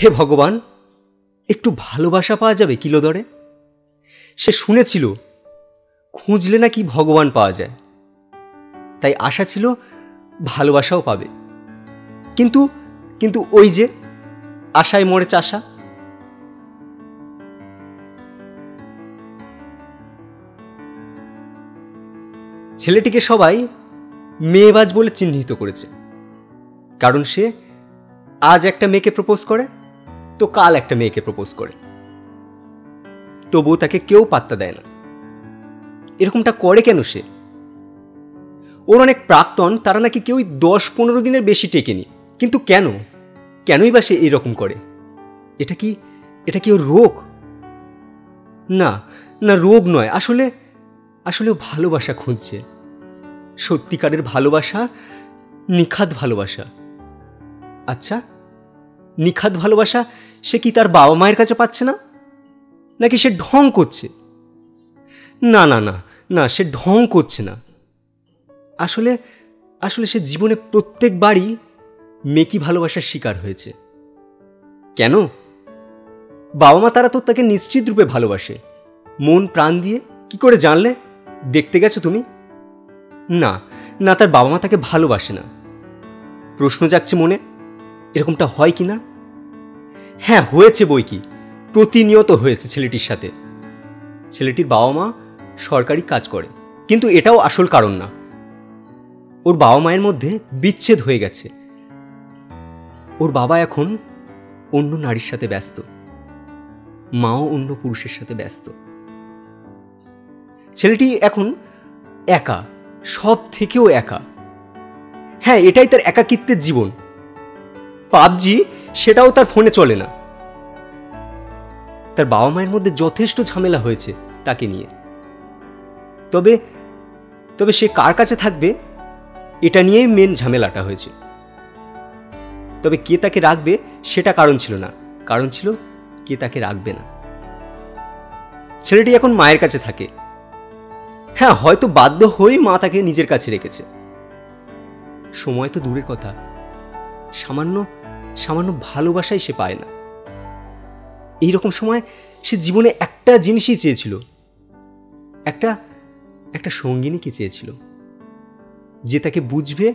হে ভগবান, একটু ভালোবাসা পাওয়া যাবে কিলো দরে। সে শুনেছিল খুঁজলে নাকি ভগবান পাওয়া যায়, তাই আশা ছিল ভালোবাসাও পাবে। কিন্তু কিন্তু ওই যে আশায় মরে চাষা। ছেলেটিকে সবাই মেয়েবাজ বলে চিহ্নিত করেছে, কারণ সে আজ একটা মেয়েকে প্রপোজ করে তো কাল একটা মেয়েকে প্রপোজ করে, তবুও তাকে কেউ পাত্তা দেয় না। এরকমটা করে কেন সে? ওর অনেক প্রাক্তন, তারা নাকি কেউই 10-15 দিনের বেশি টেকেনি। কিন্তু কেনই বা সে এরকম করে? এটা কি ওর রোগ? না রোগ নয়, আসলে ও ভালোবাসা খুঁজছে, সত্যিকারের ভালোবাসা, নিখাদ ভালোবাসা। আচ্ছা, নিখাদ ভালোবাসা সে কি তার বাবা মায়ের কাছে পাচ্ছে না? নাকি সে ঢং করছে? না না না না সে ঢং করছে না। আসলে সে জীবনে প্রত্যেকবারই মেকি ভালোবাসার শিকার হয়েছে। কেন? বাবা মা তারা তো তাকে নিশ্চিত রূপে ভালোবাসে, মন প্রাণ দিয়ে। কি করে জানলে? দেখতে গেছো তুমি? না না তার বাবা মা তাকে ভালোবাসে না। প্রশ্ন জাগছে মনে, এরকমটা হয় কি না? হ্যাঁ, হয়েছে বই কি, প্রতিনিয়ত হয়েছে ছেলেটির সাথে। ছেলেটির বাবা মা সরকারি কাজ করে, কিন্তু এটাও আসল কারণ না। ওর বাবা মায়ের মধ্যে বিচ্ছেদ হয়ে গেছে। ওর বাবা এখন অন্য নারীর সাথে ব্যস্ত, মাও অন্য পুরুষের সাথে ব্যস্ত। ছেলেটি এখন একা, সব থেকেও একা। হ্যাঁ, এটাই তার একাকিত্বের জীবন। পাবজি সেটাও তার ফোনে চলে না। তার বাবা মায়ের মধ্যে যথেষ্ট ঝামেলা হয়েছে তাকে নিয়ে। তবে তবে সে কার কাছে থাকবে এটা নিয়েই মেন ঝামেলাটা হয়েছে। তবে কে তাকে রাখবে সেটা কারণ ছিল না, কারণ ছিল কে তাকে রাখবে না। ছেলেটি এখন মায়ের কাছে থাকে। হ্যাঁ, হয়তো বাধ্য হয়ে মা তাকে নিজের কাছে রেখেছে। সময় তো দূরের কথা, সামান্য সামান্য ভালোবাসাই সে পায় না। এইরকম সময় সে জীবনে একটা জিনিসই চেয়েছিল, একটা সঙ্গিনীকে চেয়েছিল, যে তাকে বুঝবে,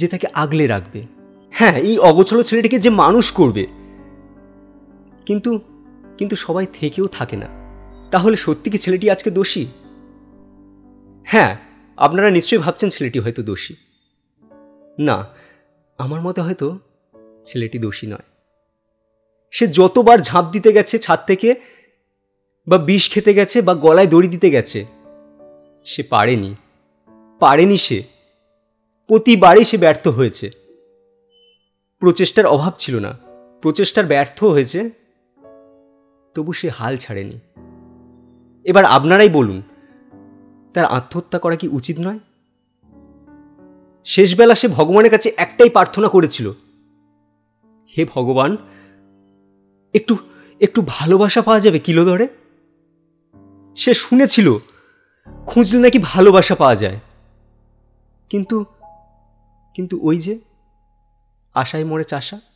যে তাকে আগলে রাখবে। হ্যাঁ, এই অগোছালো ছেলেটিকে যে মানুষ করবে। কিন্তু সবাই থেকেও থাকে না। তাহলে সত্যি কি ছেলেটি আজকে দোষী? হ্যাঁ, আপনারা নিশ্চয়ই ভাবছেন ছেলেটি হয়তো দোষী। না, আমার মতে হয়তো ছেলেটি দোষী নয়। সে যতবার ঝাঁপ দিতে গেছে ছাদ থেকে, বা বিষ খেতে গেছে, বা গলায় দড়ি দিতে গেছে, সে পারেনি। সে প্রতিবারই সে ব্যর্থ হয়েছে। প্রচেষ্টার অভাব ছিল না, প্রচেষ্টার ব্যর্থ হয়েছে, তবু সে হাল ছাড়েনি। এবার আপনারাই বলুন, তার আত্মহত্যা করা কি উচিত নয়? শেষবেলা সে ভগবানের কাছে একটাই প্রার্থনা করেছিল, হে ভগবান, একটু একটু ভালোবাসা পাওয়া যাবে কিলো দরে। সে শুনেছিল খুঁজলে নাকি ভালোবাসা পাওয়া যায়, কিন্তু ওই যে আশায় মরে চাষা।